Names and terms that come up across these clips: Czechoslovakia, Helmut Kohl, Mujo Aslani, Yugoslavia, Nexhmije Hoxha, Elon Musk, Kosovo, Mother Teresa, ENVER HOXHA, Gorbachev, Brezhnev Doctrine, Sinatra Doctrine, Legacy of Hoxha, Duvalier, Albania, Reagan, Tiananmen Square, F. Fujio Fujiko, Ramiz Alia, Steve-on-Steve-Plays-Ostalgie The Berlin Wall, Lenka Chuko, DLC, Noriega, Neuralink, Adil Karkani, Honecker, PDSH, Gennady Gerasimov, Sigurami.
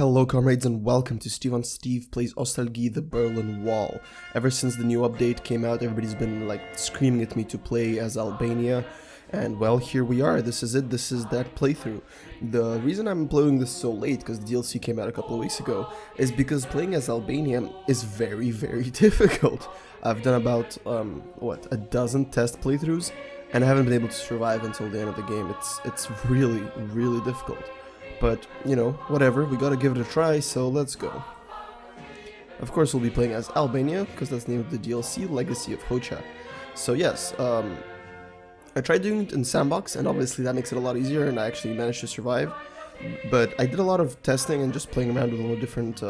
Hello comrades and welcome to Steve-on-Steve-Plays-Ostalgie The Berlin Wall. Ever since the new update came out, everybody's been like screaming at me to play as Albania. And well, here we are, this is it, this is that playthrough. The reason I'm uploading this so late, because the DLC came out a couple of weeks ago, is because playing as Albania is very difficult. I've done about, a dozen test playthroughs, and I haven't been able to survive until the end of the game. It's really difficult. But, you know, whatever, we gotta give it a try, so let's go. Of course we'll be playing as Albania, because that's the name of the DLC, Legacy of Hoxha. So yes, I tried doing it in Sandbox, and obviously that makes it a lot easier, and I actually managed to survive. But I did a lot of testing and just playing around with all the different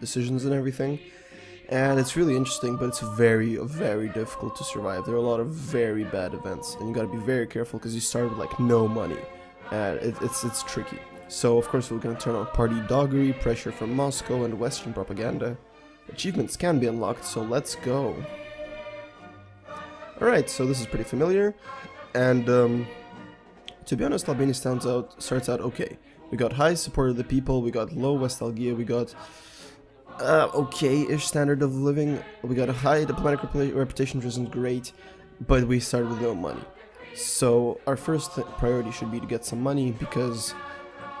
decisions and everything. And it's really interesting, but it's very difficult to survive. There are a lot of very bad events, and you gotta be very careful, because you start with, like, no money. And it's tricky. So, of course, we're going to turn on party doggery, pressure from Moscow, and Western propaganda. Achievements can be unlocked, so let's go. Alright, so this is pretty familiar, and to be honest, Albania starts out okay. We got high support of the people, we got low West Algia, we got okay-ish standard of living, we got a high diplomatic reputation, which isn't great, but we started with no money. So, our first priority should be to get some money, because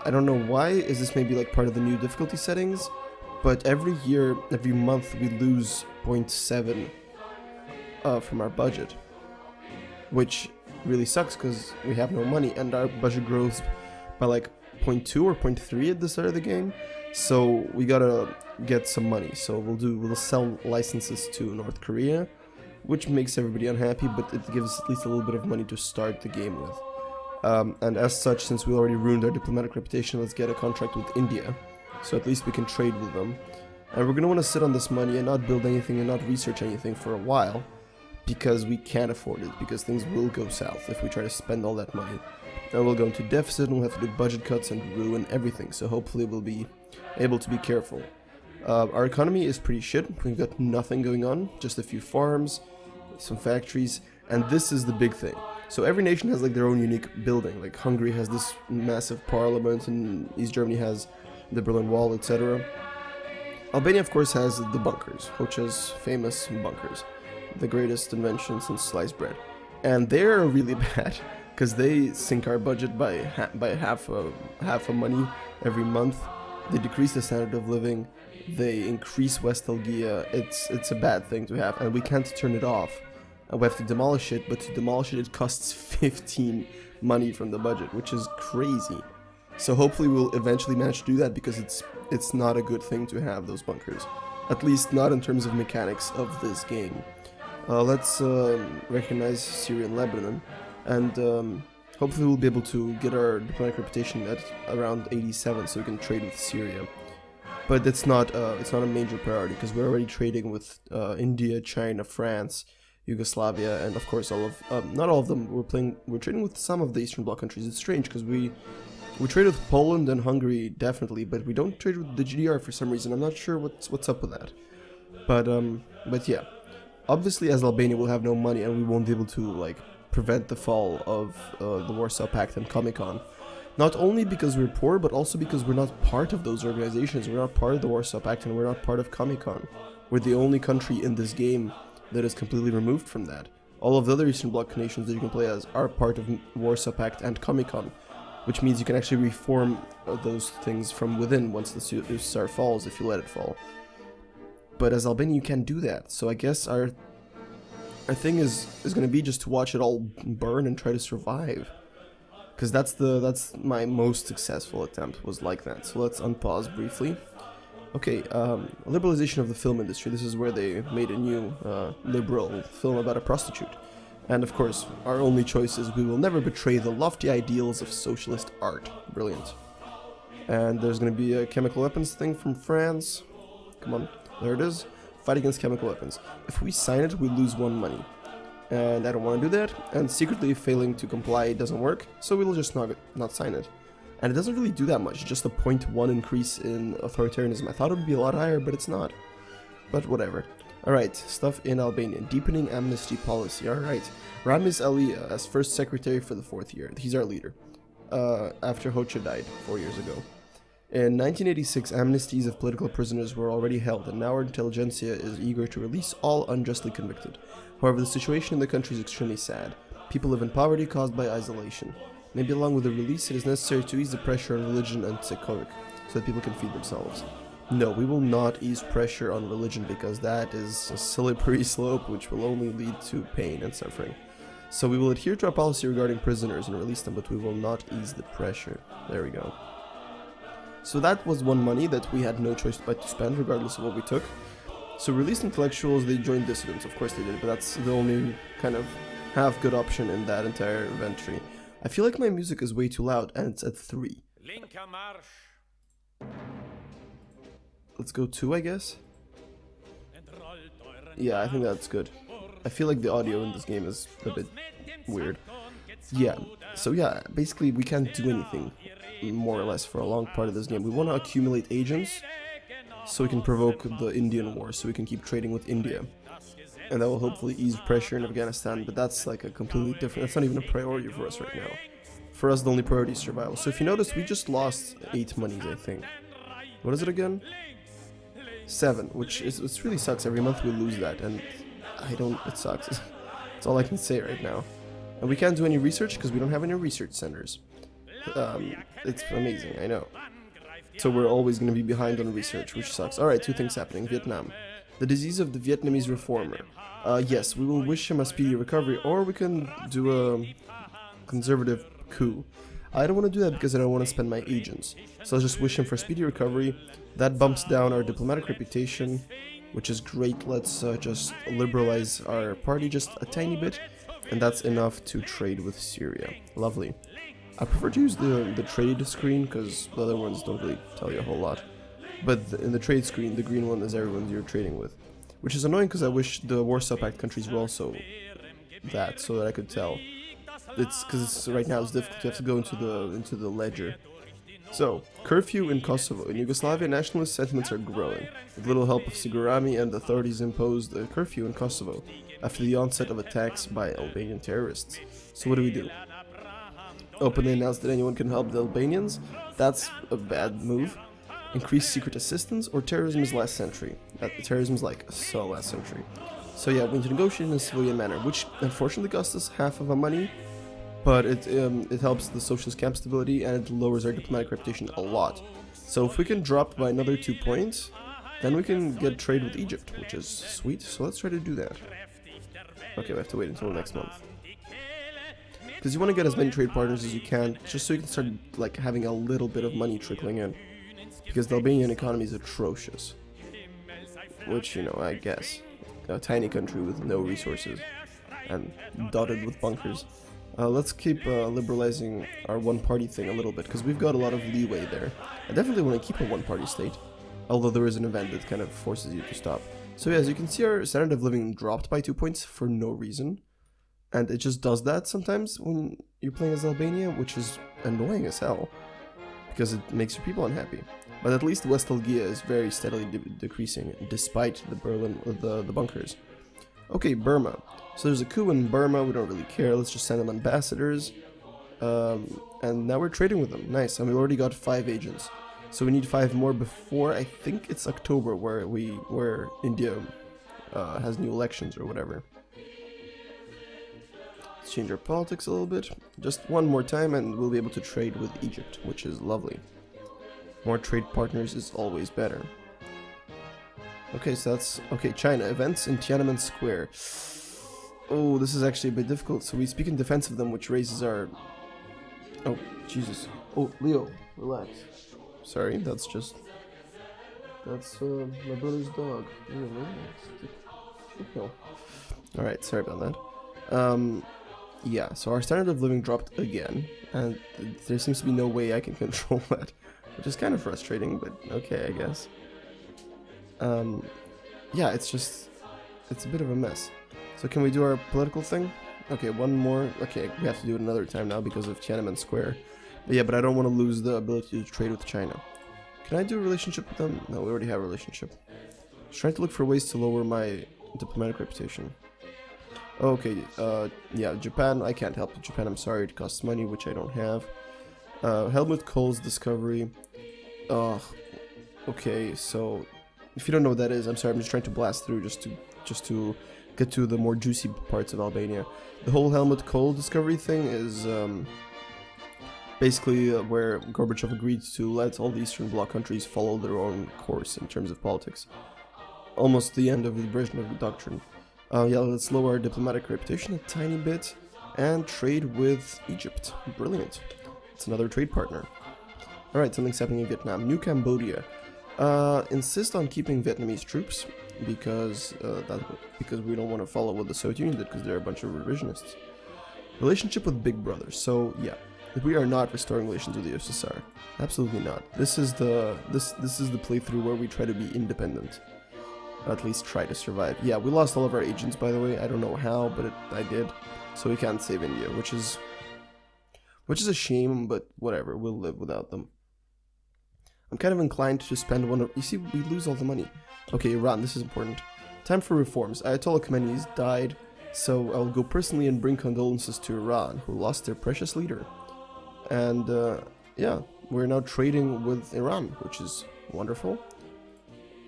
I don't know why, is this maybe like part of the new difficulty settings, but every month we lose 0.7 from our budget, which really sucks because we have no money and our budget grows by like 0.2 or 0.3 at the start of the game, so we gotta get some money. So we'll sell licenses to North Korea, which makes everybody unhappy, but it gives at least a little bit of money to start the game with. And as such, since we already ruined our diplomatic reputation, let's get a contract with India, so at least we can trade with them. And we're going to want to sit on this money and not build anything and not research anything for a while, because we can't afford it, because things will go south if we try to spend all that money. And we'll go into deficit and we'll have to do budget cuts and ruin everything, so hopefully we'll be able to be careful. Our economy is pretty shit, we've got nothing going on, just a few farms, some factories, and this is the big thing. So every nation has like their own unique building, like Hungary has this massive parliament and East Germany has the Berlin Wall, etc. Albania of course has the bunkers, Hoxha's famous bunkers, the greatest invention since sliced bread. And they're really bad, because they sink our budget by half a money every month, they decrease the standard of living, they increase West Algia, it's a bad thing to have and we can't turn it off. We have to demolish it, but to demolish it, it costs 15 money from the budget, which is crazy. So hopefully we'll eventually manage to do that, because it's not a good thing to have those bunkers. At least not in terms of mechanics of this game. Let's recognize Syria and Lebanon, and hopefully we'll be able to get our diplomatic reputation at around 87, so we can trade with Syria. But it's not a major priority, because we're already trading with India, China, France, Yugoslavia, and of course all of not all of them. We're trading with some of the Eastern Bloc countries. It's strange because we trade with Poland and Hungary definitely, but we don't trade with the GDR for some reason. I'm not sure what's up with that. But yeah, obviously as Albania we'll have no money and we won't be able to like prevent the fall of the Warsaw Pact and Comic-Con. Not only because we're poor, but also because we're not part of those organizations. We're not part of the Warsaw Pact and we're not part of Comic-Con. We're the only country in this game that is completely removed from that. All of the other Eastern Bloc nations that you can play as are part of Warsaw Pact and Comic-Con, which means you can actually reform those things from within once the USSR falls, if you let it fall. But as Albania you can't do that, so I guess our thing is going to be just to watch it all burn and try to survive. Because that's my most successful attempt, was like that. So let's unpause briefly. Okay, liberalization of the film industry. This is where they made a new liberal film about a prostitute. And of course, our only choice is we will never betray the lofty ideals of socialist art. Brilliant. And there's going to be a chemical weapons thing from France. Come on, there it is. Fight against chemical weapons. If we sign it, we lose one money. And I don't want to do that. And secretly failing to comply doesn't work, so we'll just not sign it. And it doesn't really do that much, just a 0.1 increase in authoritarianism. I thought it would be a lot higher, but it's not. But whatever. Alright, stuff in Albania. Deepening amnesty policy. Alright. Ramiz Alia as first secretary for the 4th year. He's our leader. After Hoxha died 4 years ago. In 1986, amnesties of political prisoners were already held, and now our intelligentsia is eager to release all unjustly convicted. However, the situation in the country is extremely sad. People live in poverty caused by isolation. Maybe along with the release, it is necessary to ease the pressure on religion and Sikhorik, so that people can feed themselves. No, we will not ease pressure on religion, because that is a slippery slope which will only lead to pain and suffering. So we will adhere to our policy regarding prisoners and release them, but we will not ease the pressure. There we go. So that was one money that we had no choice but to spend, regardless of what we took. So released intellectuals, they joined dissidents, of course they did, but that's the only kind of half-good option in that entire inventory. I feel like my music is way too loud, and it's at 3. Let's go 2, I guess. Yeah, I think that's good. I feel like the audio in this game is a bit weird. Yeah, so yeah, basically we can't do anything, more or less, for a long part of this game. We want to accumulate agents so we can provoke the Indian war, so we can keep trading with India, and that will hopefully ease pressure in Afghanistan. But that's like a completely different, that's not even a priority for us right now. For us, the only priority is survival. So if you notice, we just lost 8 monies, I think. What is it again? 7, which is, it really sucks. Every month we lose that, and I don't, it sucks. That's all I can say right now. And we can't do any research because we don't have any research centers. It's amazing, I know. So we're always going to be behind on research, which sucks. Alright, 2 things happening. Vietnam. The disease of the Vietnamese reformer. Yes, we will wish him a speedy recovery, or we can do a conservative coup. I don't want to do that because I don't want to spend my agents. So I'll just wish him for speedy recovery. That bumps down our diplomatic reputation, which is great. Let's just liberalize our party just a tiny bit, and that's enough to trade with Syria. Lovely. I prefer to use the trade screen, because the other ones don't really tell you a whole lot. But in the trade screen, the green one is everyone you're trading with. Which is annoying, because I wish the Warsaw Pact countries were also that, so that I could tell. It's because right now it's difficult, you have to go into the ledger. So, curfew in Kosovo. In Yugoslavia, nationalist sentiments are growing. With little help of Sigurami and the authorities imposed a curfew in Kosovo after the onset of attacks by Albanian terrorists. So what do we do? Openly announced that anyone can help the Albanians? That's a bad move. Increased secret assistance, or terrorism is last century? Terrorism is like so last century. So yeah, we need to negotiate in a civilian manner, which unfortunately cost us half of our money, but it helps the socialist camp stability, and it lowers our diplomatic reputation a lot. So if we can drop by another 2 points, then we can get trade with Egypt, which is sweet, so let's try to do that. Okay, we have to wait until next month. Because you want to get as many trade partners as you can, just so you can start like having a little bit of money trickling in. Because the Albanian economy is atrocious. Which, you know, I guess. A tiny country with no resources. And dotted with bunkers. Let's keep liberalizing our one-party thing a little bit, because we've got a lot of leeway there. I definitely want to keep a one-party state. Although there is an event that kind of forces you to stop. So yeah, as you can see, our standard of living dropped by 2 points for no reason. And it just does that sometimes when you're playing as Albania, which is annoying as hell, because it makes your people unhappy. But at least West Algia is very steadily decreasing, despite the bunkers. Okay, Burma. So there's a coup in Burma, we don't really care, let's just send them ambassadors. And now we're trading with them, nice, and we already got 5 agents. So we need 5 more before, I think it's October, where India has new elections or whatever. Change our politics a little bit, just one more time, and we'll be able to trade with Egypt, which is lovely. More trade partners is always better. Okay, so that's okay. China, events in Tiananmen Square. Oh, this is actually a bit difficult. So we speak in defense of them, which raises our... Oh, Jesus. Oh, Leo, relax. Sorry, that's just... That's my brother's dog. Okay. Alright, sorry about that. Yeah, so our standard of living dropped again, and there seems to be no way I can control that, which is kind of frustrating, but okay, I guess. Yeah, it's just, it's a bit of a mess. So can we do our political thing? Okay, one more, okay, we have to do it another time now because of Tiananmen Square. But yeah, but I don't want to lose the ability to trade with China. Can I do a relationship with them? No, we already have a relationship. Just trying to look for ways to lower my diplomatic reputation. Okay, yeah, Japan, I can't help Japan, I'm sorry, it costs money, which I don't have. Helmut Kohl's discovery, Oh, okay, so if you don't know what that is, I'm sorry, I'm just trying to blast through just to get to the more juicy parts of Albania. The whole Helmut Kohl discovery thing is basically where Gorbachev agreed to let all the Eastern Bloc countries follow their own course in terms of politics. Almost the end of the Brezhnev Doctrine. Yeah, let's lower our diplomatic reputation a tiny bit and trade with Egypt. Brilliant. It's another trade partner. Alright, something's happening in Vietnam. New Cambodia. Insist on keeping Vietnamese troops because we don't want to follow what the Soviet Union did because they're a bunch of revisionists. Relationship with Big Brother. So yeah, we are not restoring relations with the USSR. Absolutely not. This is the playthrough where we try to be independent. Or at least try to survive. Yeah, we lost all of our agents, by the way. I don't know how, but I did. So we can't save India, which is a shame, but whatever. We'll live without them. I'm kind of inclined to spend one of... You see, we lose all the money. Okay, Iran, this is important. Time for reforms. Ayatollah Khamenei's died, so I'll go personally and bring condolences to Iran, who lost their precious leader. And, yeah, we're now trading with Iran, which is wonderful.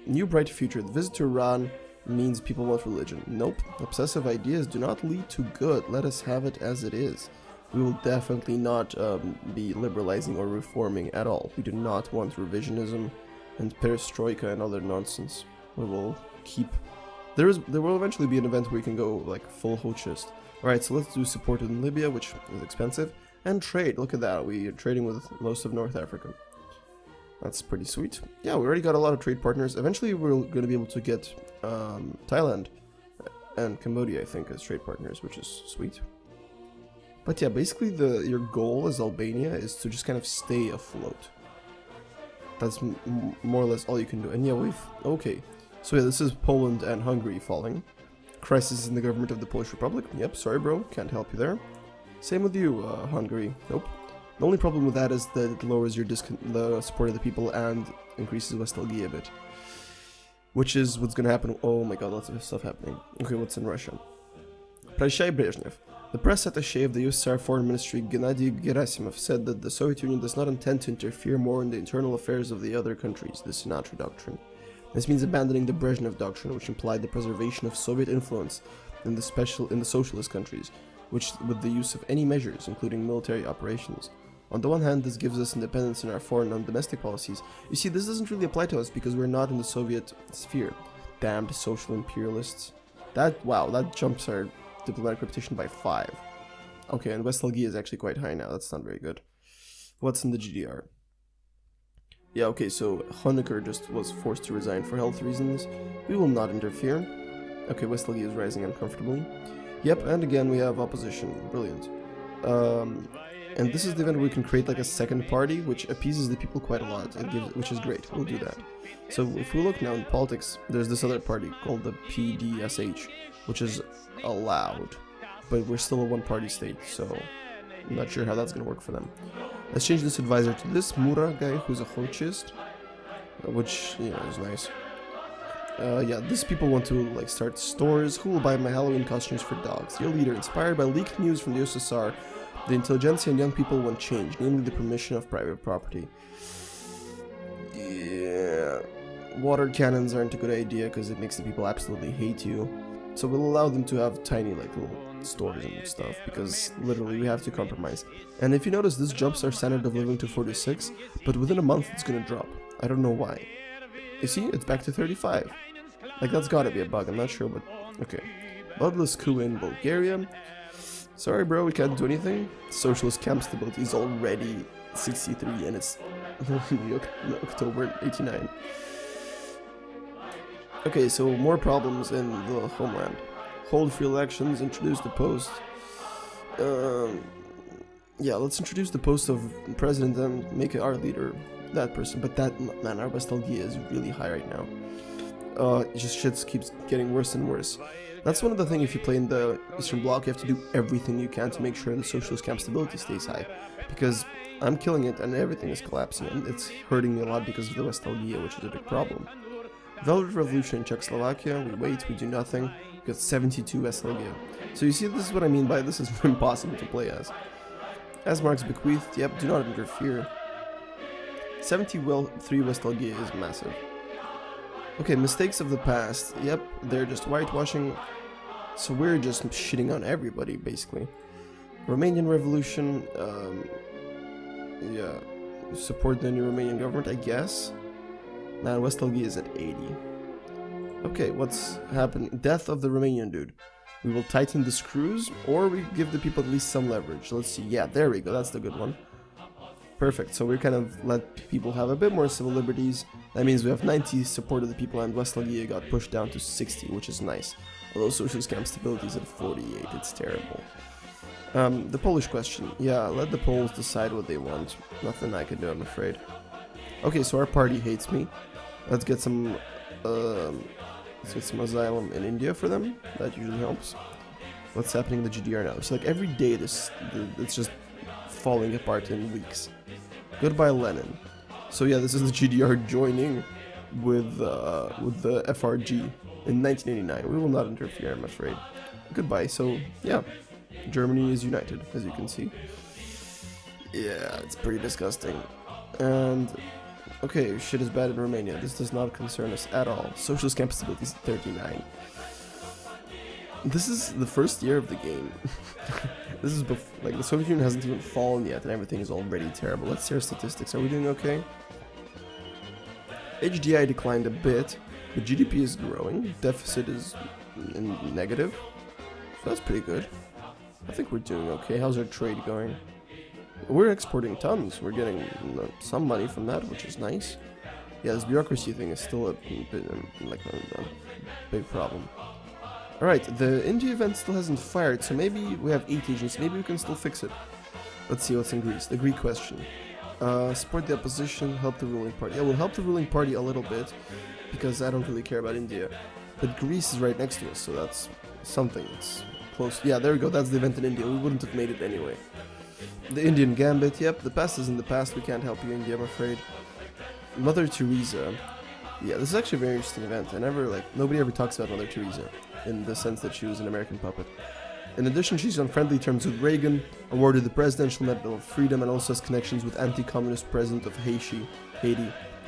New bright future. The visit to Iran means people want religion. Nope. Obsessive ideas do not lead to good. Let us have it as it is. We will definitely not be liberalizing or reforming at all. We do not want revisionism and perestroika and other nonsense. We will keep... There will eventually be an event where we can go, like, full Hoxhist. Alright, so let's do support in Libya, which is expensive. And trade, look at that, we are trading with most of North Africa. That's pretty sweet. Yeah, we already got a lot of trade partners. Eventually we're going to be able to get Thailand and Cambodia, I think, as trade partners, which is sweet. But yeah, basically your goal as Albania is to just kind of stay afloat. That's more or less all you can do. And yeah, okay. So yeah, this is Poland and Hungary falling. Crisis in the government of the Polish Republic. Yep, sorry bro, can't help you there. Same with you, Hungary. Nope. The only problem with that is that it lowers your the support of the people and increases Nostalgia a bit. Which is what's gonna happen. Oh my god, lots of stuff happening. Okay, what's in Russia? Prashai Brezhnev. The press attaché of the USSR Foreign Ministry, Gennady Gerasimov, said that the Soviet Union does not intend to interfere more in the internal affairs of the other countries, the Sinatra Doctrine. This means abandoning the Brezhnev Doctrine, which implied the preservation of Soviet influence in the socialist countries, which with the use of any measures, including military operations. On the one hand, this gives us independence in our foreign and domestic policies. You see, this doesn't really apply to us because we're not in the Soviet sphere. Damned social imperialists. That jumps our diplomatic reputation by 5. Okay, and Westphalia is actually quite high now. That's not very good. What's in the GDR? Yeah, okay, so Honecker just was forced to resign for health reasons. We will not interfere. Okay, Westphalia is rising uncomfortably. Yep, and again we have opposition. Brilliant. And this is the event where we can create like a second party, which appeases the people quite a lot, which is great. We'll do that. So if we look now in politics, there's this other party called the PDSH, which is allowed, but we're still a one-party state, so I'm not sure how that's going to work for them. Let's change this advisor to this Mura guy, who's a Hoxhist, which, you know, is nice. Yeah, these people want to, like, start stores. Who will buy my Halloween costumes for dogs? Your leader, inspired by leaked news from the USSR, the intelligentsia and young people want change, namely the permission of private property. Yeah, water cannons aren't a good idea because it makes the people absolutely hate you. So we'll allow them to have tiny, like, little stores and stuff, because literally we have to compromise. And if you notice, this jumps our standard of living to 46, but within a month it's gonna drop. I don't know why. You see, it's back to 35. Like, that's gotta be a bug, I'm not sure, but... Okay. Bloodless coup in Bulgaria. Sorry bro, we can't do anything. Socialist camp stability is already 63 and it's October 89. Okay, so more problems in the homeland. Hold free elections, introduce the post. Yeah, let's introduce the post of president and make our leader that person. But that, man, our Nostalgia is really high right now. Just shit keeps getting worse and worse. That's one of the things, if you play in the Eastern Bloc, you have to do everything you can to make sure the socialist camp stability stays high. Because I'm killing it and everything is collapsing. And it's hurting me a lot because of the Nostalgia, which is a big problem. Velvet Revolution in Czechoslovakia, we wait, we do nothing, we got 72 Westphalia. So you see, this is what I mean by this is impossible to play as. As Marx bequeathed, yep, do not interfere. 73 Westalgie is massive. Okay, mistakes of the past. Yep, they're just whitewashing. So we're just shitting on everybody, basically. Romanian Revolution. Yeah, support the new Romanian government, I guess. Man, Westalgie is at 80. Okay, what's happening? Death of the Romanian dude. We will tighten the screws, or we give the people at least some leverage. Let's see. Yeah, there we go. That's the good one. Perfect. So we kind of let people have a bit more civil liberties. That means we have 90 support of the people, and Westalgie got pushed down to 60, which is nice. Although socialist camp stability is at 48. It's terrible. The Polish question. Yeah, let the Poles decide what they want. Nothing I can do, I'm afraid. Okay, so our party hates me. Let's get some asylum in India for them. That usually helps. What's happening in the GDR now? So like every day, it's just falling apart in weeks. Goodbye, Lenin. So yeah, this is the GDR joining with the FRG in 1989. We will not interfere, I'm afraid. Goodbye. So yeah, Germany is united, as you can see. Yeah, it's pretty disgusting. And okay, shit is bad in Romania. This does not concern us at all. Socialist camp stability is 39. This is the first year of the game. This is like the Soviet Union hasn't even fallen yet, and everything is already terrible. Let's see our statistics. Are we doing okay? HDI declined a bit, but GDP is growing. Deficit is negative, so that's pretty good. I think we're doing okay. How's our trade going? We're exporting tons. We're getting some money from that, which is nice. Yeah, this bureaucracy thing is still a big problem. Alright, the India event still hasn't fired, so maybe we have 8 agents. Maybe we can still fix it. Let's see what's in Greece. The Greek question. Support the opposition, help the ruling party. Yeah, we'll help the ruling party a little bit, because I don't really care about India. But Greece is right next to us, so that's something. It's close. Yeah, there we go. That's the event in India. We wouldn't have made it anyway. The Indian Gambit, yep, the past is in the past, we can't help you India, I'm afraid. Mother Teresa, yeah, this is actually a very interesting event. Nobody ever talks about Mother Teresa, in the sense that she was an American puppet. In addition, she's on friendly terms with Reagan, awarded the Presidential Medal of Freedom, and also has connections with anti-communist president of Haiti,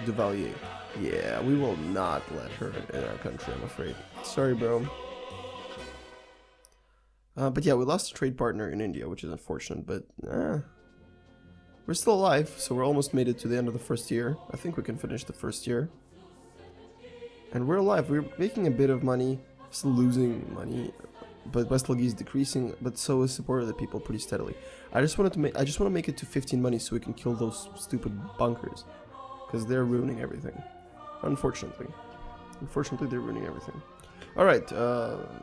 Duvalier. Yeah, we will not let her in our country, I'm afraid. Sorry, bro. But yeah, we lost a trade partner in India, which is unfortunate, but we're still alive, so we're almost made it to the end of the first year. I think we can finish the first year. And we're alive, we're making a bit of money, still losing money, but Westalgie is decreasing, but so is support of the people pretty steadily. I just want to make it to 15 money so we can kill those stupid bunkers, because they're ruining everything. Unfortunately, they're ruining everything. Alright,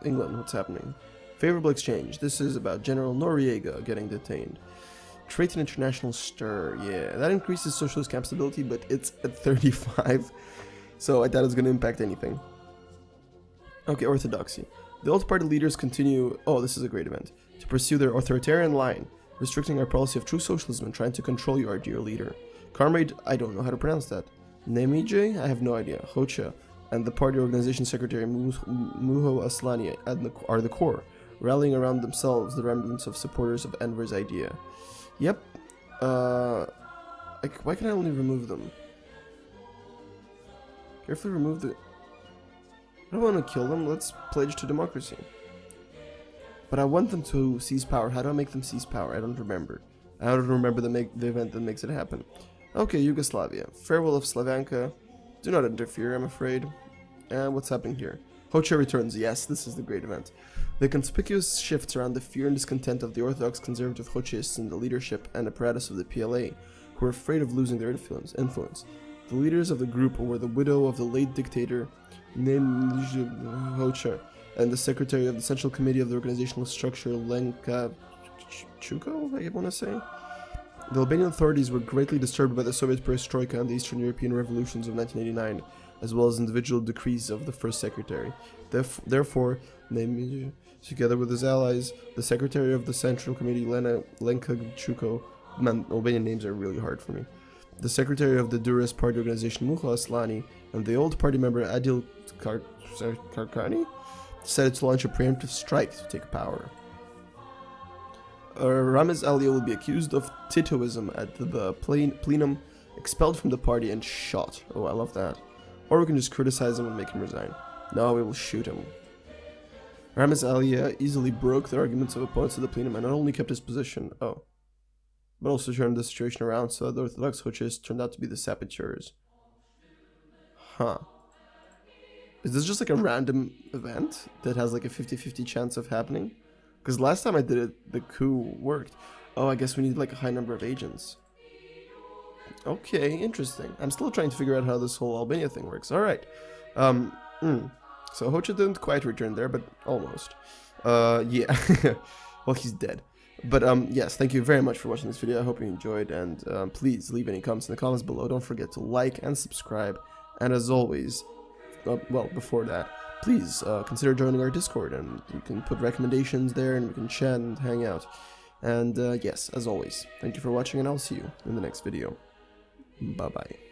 England, what's happening? Favorable exchange. This is about General Noriega getting detained. Trade and international stir. Yeah, that increases socialist camp stability, but it's at 35. So I doubt it's going to impact anything. Okay, orthodoxy. The old party leaders continue... Oh, this is a great event. To pursue their authoritarian line, restricting our policy of true socialism and trying to control you, our dear leader. Comrade, I don't know how to pronounce that. Nexhmije? I have no idea. Hoxha and the party organization secretary Mujo Aslani are the core, rallying around themselves the remnants of supporters of Enver's idea. Yep. Why can I only remove them? Carefully remove the... I don't want to kill them, let's pledge to democracy. But I want them to seize power. How do I make them seize power? I don't remember. I don't remember the event that makes it happen. Okay, Yugoslavia. Farewell of Slavanka. Do not interfere, I'm afraid. And what's happening here? Hoxha returns. Yes, this is the great event. The conspicuous shifts around the fear and discontent of the Orthodox conservative Hoxhists in the leadership and apparatus of the PLA, who were afraid of losing their influence. The leaders of the group were the widow of the late dictator Nexhmije Hoxha and the secretary of the Central Committee of the Organizational Structure, Lenka Chuko, I want to say. The Albanian authorities were greatly disturbed by the Soviet perestroika and the Eastern European revolutions of 1989. As well as individual decrees of the first secretary. Therefore, Nexhmije, together with his allies, the secretary of the Central Committee, Lenka Chuko, man, Albanian names are really hard for me, the secretary of the Durrës party organization, Mujo Aslani, and the old party member, Adil Karkani, decided to launch a preemptive strike to take power. Ramiz Alia will be accused of Titoism at the plenum expelled from the party and shot. Oh, I love that. Or we can just criticize him and make him resign. No, we will shoot him. Ramiz Alia easily broke the arguments of opponents to the plenum and not only kept his position, oh, but also turned the situation around so that the Orthodox Hoxhas turned out to be the saboteurs. Huh. Is this just like a random event that has like a 50-50 chance of happening? Because last time I did it, the coup worked. Oh, I guess we need like a high number of agents. Okay, interesting. I'm still trying to figure out how this whole Albania thing works. Alright. So Hoxha didn't quite return there, but almost. Yeah. Well, he's dead. But yes, thank you very much for watching this video. I hope you enjoyed, and please leave any comments in the comments below. Don't forget to like and subscribe. And as always, well, before that, please consider joining our Discord, and you can put recommendations there and we can chat and hang out. And yes, as always, thank you for watching, and I'll see you in the next video. Bye-bye.